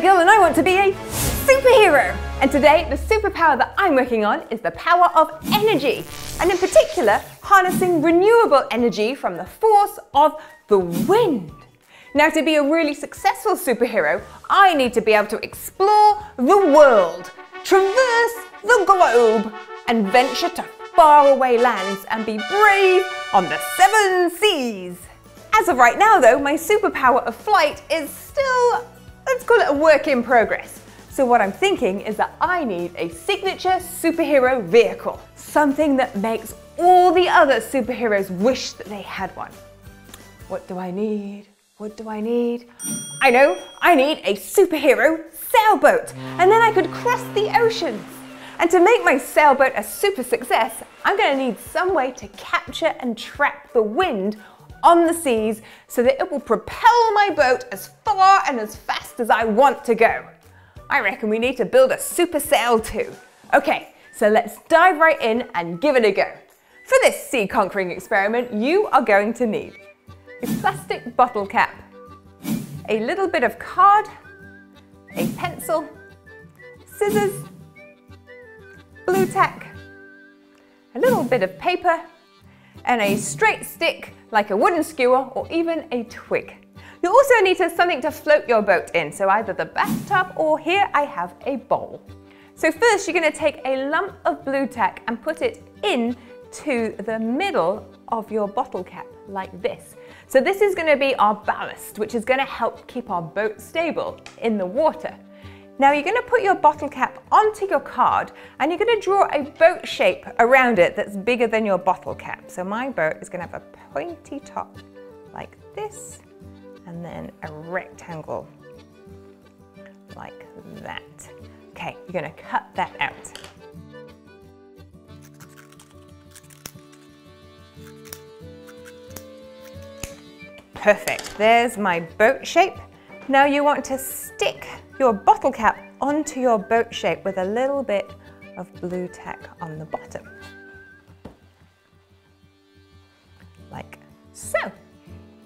Nano Girl and I want to be a superhero. And today the superpower that I'm working on is the power of energy, and in particular harnessing renewable energy from the force of the wind. Now, to be a really successful superhero, I need to be able to explore the world, traverse the globe and venture to faraway lands and be brave on the 7 seas. As of right now though, my superpower of flight is still, let's call it a work in progress. So what I'm thinking is that I need a signature superhero vehicle, something that makes all the other superheroes wish that they had one. What do I need? What do I need? I know, I need a superhero sailboat, and then I could cross the oceans. And to make my sailboat a super success, I'm going to need some way to capture and trap the wind on the seas so that it will propel my boat as far and as fast as I want to go. I reckon we need to build a super sail too. Okay, so let's dive right in and give it a go. For this sea conquering experiment, you are going to need a plastic bottle cap, a little bit of card, a pencil, scissors, blue tack, a little bit of paper, and a straight stick like a wooden skewer or even a twig. You also need something to float your boat in, so either the bathtub or here I have a bowl. So first you're going to take a lump of blue tack and put it into the middle of your bottle cap like this. So this is going to be our ballast, which is going to help keep our boat stable in the water. Now you're going to put your bottle cap onto your card and you're going to draw a boat shape around it that's bigger than your bottle cap. So my boat is going to have a pointy top like this, and then a rectangle like that. Okay, you're going to cut that out. Perfect, there's my boat shape. Now you want to stick your bottle cap onto your boat shape with a little bit of blue tack on the bottom. Like so,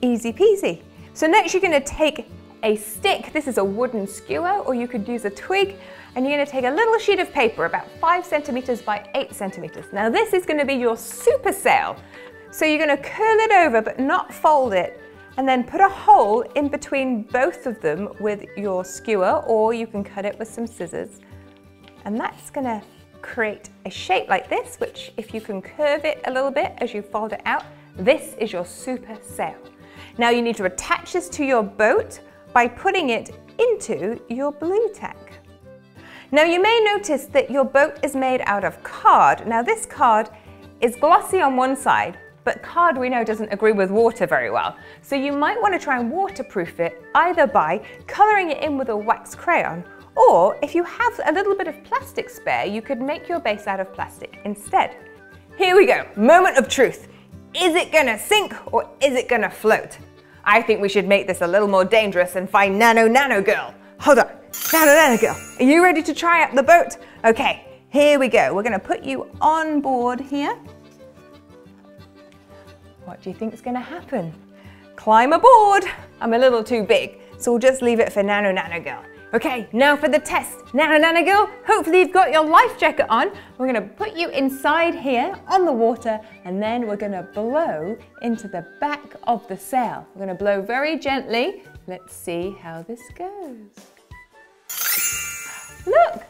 easy peasy. So next you're going to take a stick, this is a wooden skewer, or you could use a twig, and you're going to take a little sheet of paper about 5 centimeters by 8 centimeters. Now this is going to be your super sail. So you're going to curl it over but not fold it, and then put a hole in between both of them with your skewer, or you can cut it with some scissors. And that's going to create a shape like this, which if you can curve it a little bit as you fold it out, this is your super sail. Now you need to attach this to your boat by putting it into your blue tack. Now you may notice that your boat is made out of card. Now this card is glossy on one side, but card we know doesn't agree with water very well. So you might want to try and waterproof it either by colouring it in with a wax crayon, or if you have a little bit of plastic spare, you could make your base out of plastic instead. Here we go, moment of truth. Is it gonna sink or is it gonna float? I think we should make this a little more dangerous and find Nano Nano Girl. Hold on, Nano Nano Girl, are you ready to try out the boat? Okay, here we go. We're gonna put you on board here. What do you think is going to happen? Climb aboard! I'm a little too big, so we'll just leave it for Nano Nano Girl. Okay, now for the test. Nano Nano Girl, hopefully you've got your life jacket on. We're going to put you inside here on the water, and then we're going to blow into the back of the sail. We're going to blow very gently. Let's see how this goes. Look!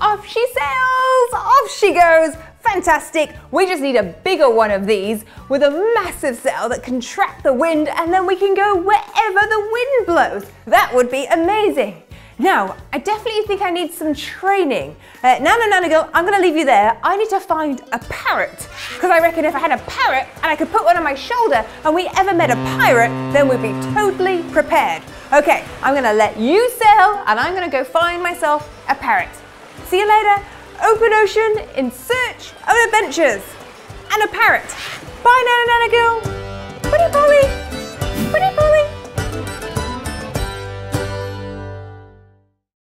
Off she sails! Off she goes! Fantastic! We just need a bigger one of these with a massive sail that can trap the wind, and then we can go wherever the wind blows. That would be amazing. Now, I definitely think I need some training. Nano Nano Girl, I'm going to leave you there. I need to find a parrot, because I reckon if I had a parrot and I could put one on my shoulder and we ever met a pirate, then we'd be totally prepared. Okay, I'm going to let you sail and I'm going to go find myself a parrot. See you later. Open ocean in search of adventures and a parrot. Bye Nano Nano Girl. Buddy Polly.